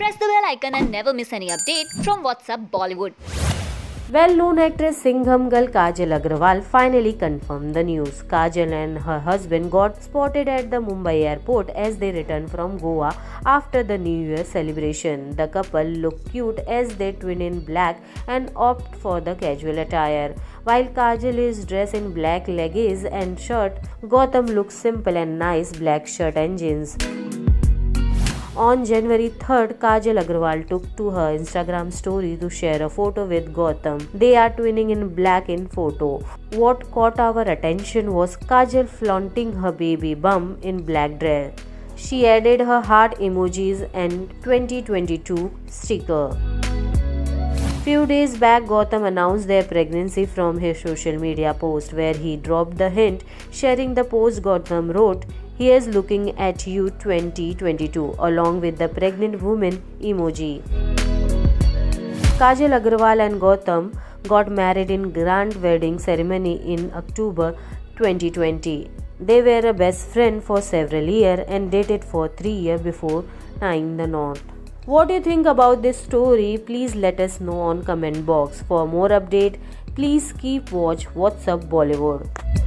Press the bell icon and never miss any update from What's Up Bollywood. Well-known actress Singham girl Kajal Aggarwal finally confirmed the news. Kajal and her husband got spotted at the Mumbai airport as they returned from Goa after the New Year celebration. The couple looked cute as they twin in black and opt for the casual attire. While Kajal is dressed in black leggings and shirt, Gautam looks simple and nice black shirt and jeans. On January 3rd, Kajal Aggarwal took to her Instagram story to share a photo with Gautam. They are twinning in black in photo. What caught our attention was Kajal flaunting her baby bump in black dress. She added her heart emojis and 2022 sticker. Few days back, Gautam announced their pregnancy from his social media post where he dropped the hint. Sharing the post, Gautam wrote, "He is looking at you 2022 along with the pregnant woman emoji." Kajal Aggarwal and Gautam got married in grand wedding ceremony in October 2020. They were a best friend for several years and dated for 3 years before tying the knot. What do you think about this story? Please let us know on comment box. For more update, please keep watch What's Up Bollywood.